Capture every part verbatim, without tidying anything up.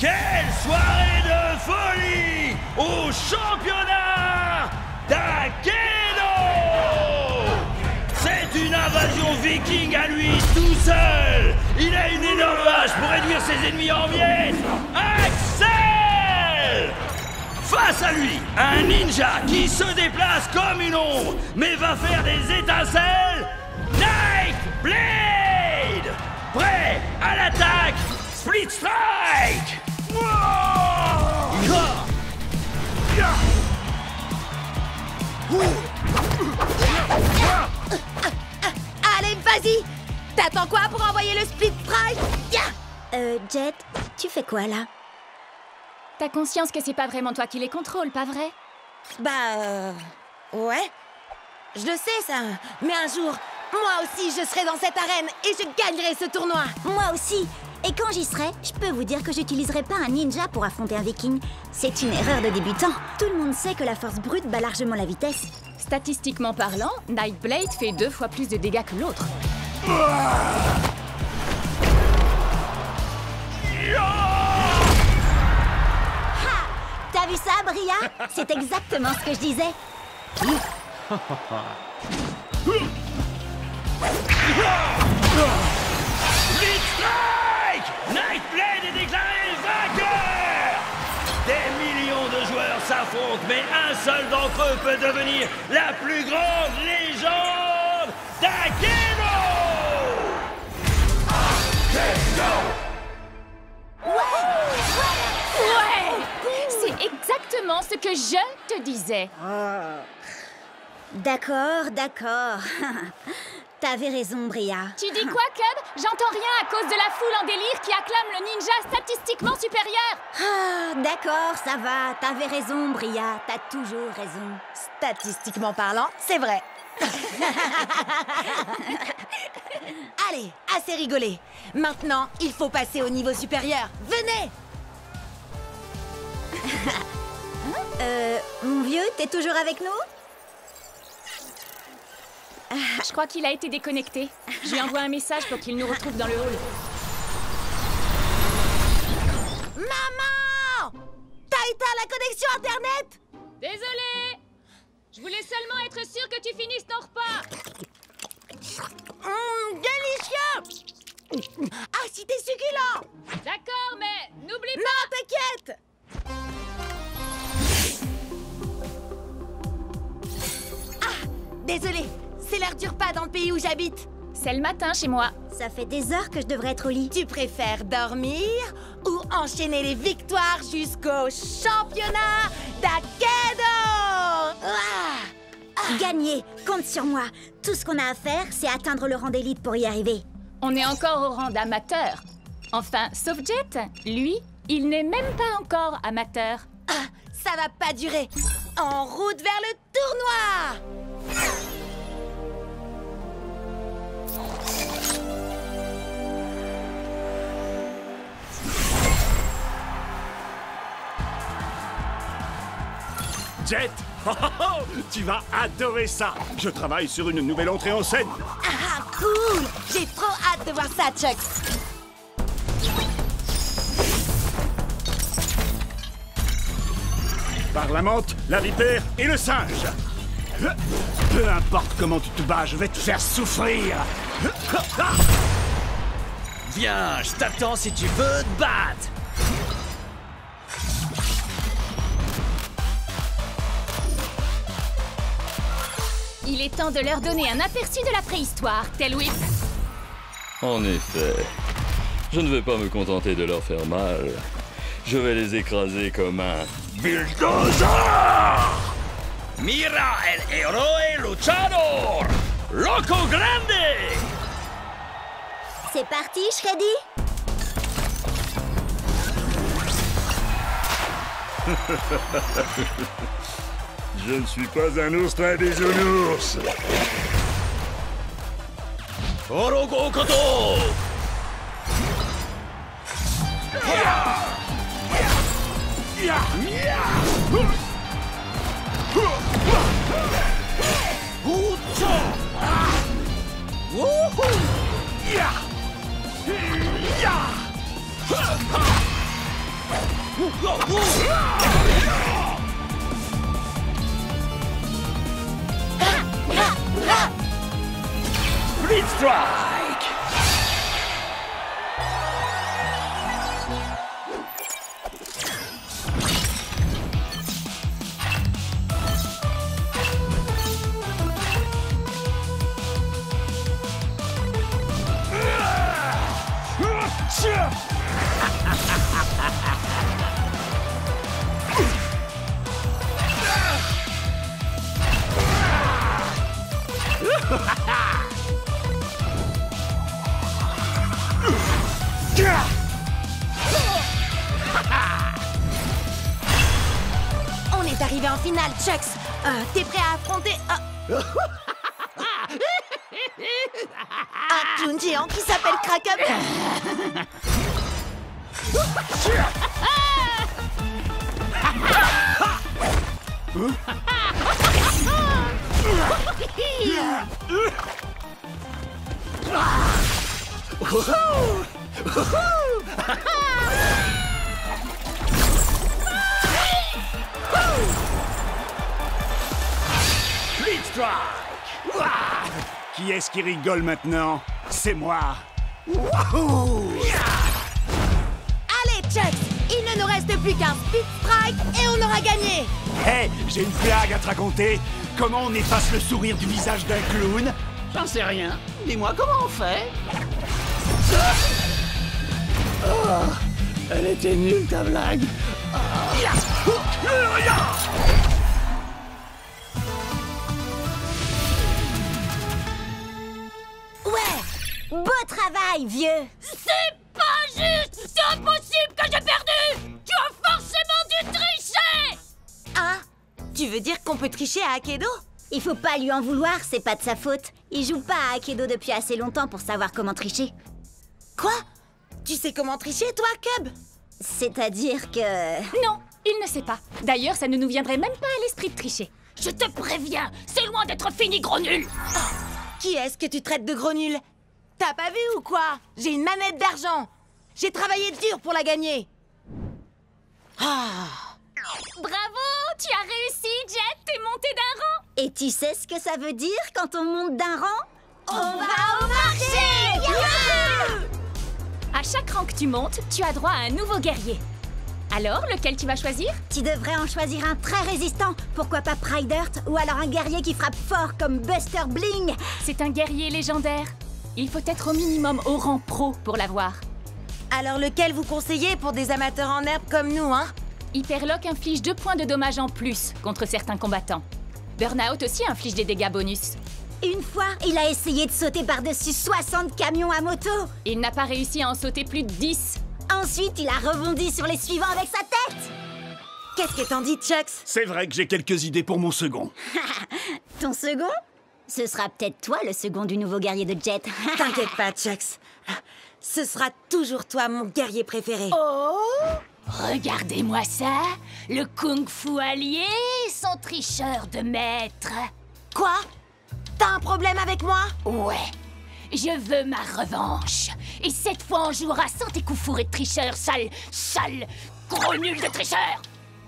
Quelle soirée de folie au championnat d'Akedo! C'est une invasion viking à lui tout seul. Il a une énorme hache pour réduire ses ennemis en miettes. Axel! Face à lui, un ninja qui se déplace comme une ombre, mais va faire des étincelles. Nightblade! Prêt à l'attaque, Split Strike! Allez, vas-y! T'attends quoi pour envoyer le Split Strike? Euh, Jet, tu fais quoi là? T'as conscience que c'est pas vraiment toi qui les contrôle, pas vrai? Bah, euh, ouais. Je le sais, ça. Mais un jour, moi aussi, je serai dans cette arène et je gagnerai ce tournoi. Moi aussi. Et quand j'y serai, je peux vous dire que j'utiliserai pas un ninja pour affronter un viking. C'est une erreur de débutant. Tout le monde sait que la force brute bat largement la vitesse. Statistiquement parlant, Nightblade fait deux fois plus de dégâts que l'autre. Ha! T'as vu ça, Bria? C'est exactement ce que je disais. Nightblade est déclaré vainqueur! Des millions de joueurs s'affrontent, mais un seul d'entre eux peut devenir la plus grande légende d'Akedo! Akedo! Ouais! Ouais! Ouais! C'est exactement ce que je te disais. D'accord, d'accord. T'avais raison, Bria. Tu dis quoi, Cub? J'entends rien à cause de la foule en délire qui acclame le ninja statistiquement supérieur. Ah, d'accord, ça va. T'avais raison, Bria. T'as toujours raison. Statistiquement parlant, c'est vrai. Allez, assez rigolé. Maintenant, il faut passer au niveau supérieur. Venez. Euh, mon vieux, t'es toujours avec nous? Je crois qu'il a été déconnecté. Je lui envoie un message pour qu'il nous retrouve dans le hall. Maman! T'as éteint la connexion Internet? Désolée! Je voulais seulement être sûre que tu finisses ton repas. Mmh, délicieux! Ah, si t'es succulent! D'accord, mais n'oublie pas... Non, t'inquiète! Ah, désolée. C'est l'heure du repas dans le pays où j'habite. C'est le matin chez moi. Ça fait des heures que je devrais être au lit. Tu préfères dormir ou enchaîner les victoires jusqu'au championnat d'Akedo? Ah, gagner, compte sur moi. Tout ce qu'on a à faire, c'est atteindre le rang d'élite pour y arriver. On est encore au rang d'amateur. Enfin, sauf Jet, lui, il n'est même pas encore amateur. Ah, ça va pas durer. En route vers le tournoi. Jet, oh, oh, oh, tu vas adorer ça. Je travaille sur une nouvelle entrée en scène. Ah, cool. J'ai trop hâte de voir ça, Chuck. Par la menthe, la vipère et le singe. Peu importe comment tu te bats, je vais te faire souffrir. Viens, je t'attends si tu veux te battre. Il est temps de leur donner un aperçu de la préhistoire, tel Whip. En effet, je ne vais pas me contenter de leur faire mal. Je vais les écraser comme un Bildozard! Mira el héroe luchador! Loco grande! C'est parti, Shreddy! Je ne suis pas un ours très bisounours. Orogo Koto! Wouhou! Split Strike. On est arrivé en finale, Chucks. Euh, T'es prêt à affronter... Euh... un clown géant qui s'appelle Crack-up. Split Strike. Qui est-ce qui rigole maintenant? C'est moi. Allez, Chuck, il ne nous reste plus qu'un Split Strike et on aura gagné. Hey, j'ai une blague à te raconter. Comment on efface le sourire du visage d'un clown? J'en sais rien. Dis-moi comment on fait. Oh, elle était nulle ta blague. Oh. Ouais, beau travail, vieux. C'est pas juste. C'est impossible que j'ai perdu. Tu as forcément dû tricher. Hein? Tu veux dire qu'on peut tricher à Akedo? Il faut pas lui en vouloir, c'est pas de sa faute. Il joue pas à Akedo depuis assez longtemps pour savoir comment tricher. Quoi? Tu sais comment tricher, toi, Cub? C'est-à-dire que... Non, il ne sait pas. D'ailleurs, ça ne nous viendrait même pas à l'esprit de tricher. Je te préviens, c'est loin d'être fini, gros nul. Oh, qui est-ce que tu traites de gros nul? T'as pas vu ou quoi? J'ai une manette d'argent. J'ai travaillé dur pour la gagner. Ah. Bravo, tu as réussi, Jet, t'es monté d'un rang. Et tu sais ce que ça veut dire quand on monte d'un rang? On, on va, va au marché, marché yeah. À chaque rang que tu montes, tu as droit à un nouveau guerrier. Alors, lequel tu vas choisir? Tu devrais en choisir un très résistant. Pourquoi pas Pride Earth ou alors un guerrier qui frappe fort comme Buster Bling. C'est un guerrier légendaire. Il faut être au minimum au rang pro pour l'avoir. Alors lequel vous conseillez pour des amateurs en herbe comme nous, hein? Hyperlock inflige deux points de dommages en plus contre certains combattants. Burnout aussi inflige des dégâts bonus. Une fois, il a essayé de sauter par-dessus soixante camions à moto. Il n'a pas réussi à en sauter plus de dix. Ensuite, il a rebondi sur les suivants avec sa tête. Qu'est-ce que t'en dis, Chucks? C'est vrai que j'ai quelques idées pour mon second. Ton second? Ce sera peut-être toi le second du nouveau guerrier de Jet. T'inquiète pas, Chucks. Ce sera toujours toi mon guerrier préféré. Oh! Regardez-moi ça, le kung-fu allié, son tricheur de maître. Quoi? T'as un problème avec moi? Ouais, je veux ma revanche. Et cette fois, on jouera sans tes coups fourrés de tricheur, sale, sale, gros nul de tricheur.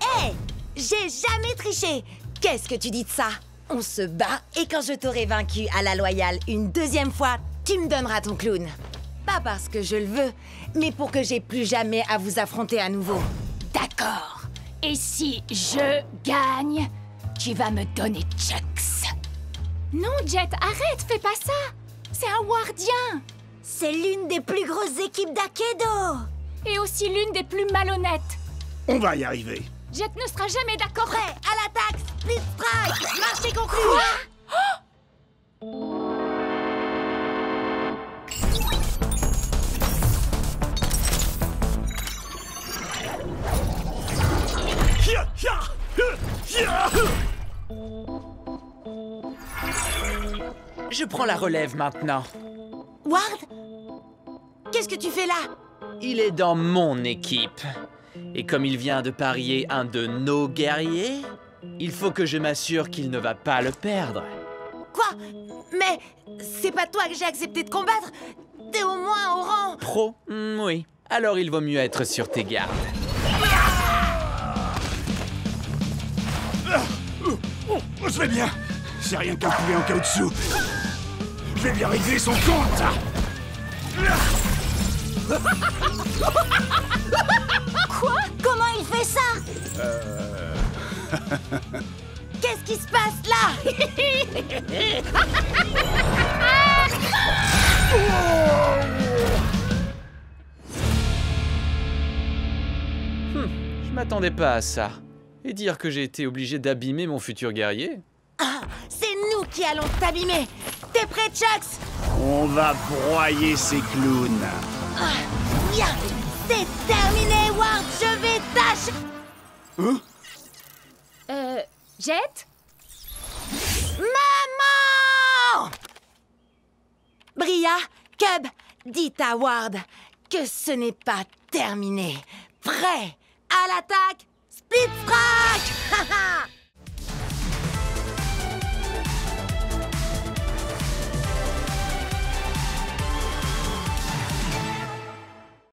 Hé, hey, j'ai jamais triché. Qu'est-ce que tu dis de ça? On se bat et quand je t'aurai vaincu à la loyale une deuxième fois, tu me donneras ton clown. Pas parce que je le veux, mais pour que j'ai plus jamais à vous affronter à nouveau. D'accord. Et si je gagne, tu vas me donner Chucks. Non, Jet, arrête, fais pas ça. C'est un Wardien. C'est l'une des plus grosses équipes d'Akedo. Et aussi l'une des plus malhonnêtes. On va y arriver. Jet ne sera jamais d'accord. Prêt, à l'attaque, Split Strike, marché conclu. Quoi? Oh. Je prends la relève maintenant. Ward? Qu'est-ce que tu fais là? Il est dans mon équipe. Et comme il vient de parier un de nos guerriers, il faut que je m'assure qu'il ne va pas le perdre. Quoi? Mais c'est pas toi que j'ai accepté de combattre. T'es au moins au rang... Pro? Mmh, oui. Alors il vaut mieux être sur tes gardes. Ah! Oh, je vais bien. C'est rien qu'un poulet en caoutchouc. Je vais bien régler son compte. Quoi? Comment il fait ça? Euh... Qu'est-ce qui se passe là? hmm, Je m'attendais pas à ça. Et dire que j'ai été obligé d'abîmer mon futur guerrier? Ah, c'est nous qui allons t'abîmer. T'es prêt, Chax? On va broyer ces clowns. Ah, bien. C'est terminé, Ward. Je vais tâcher. Hein? Euh, Jet? Maman! Bria, Cub, dites à Ward que ce n'est pas terminé. Prêt? À l'attaque, Split Strike!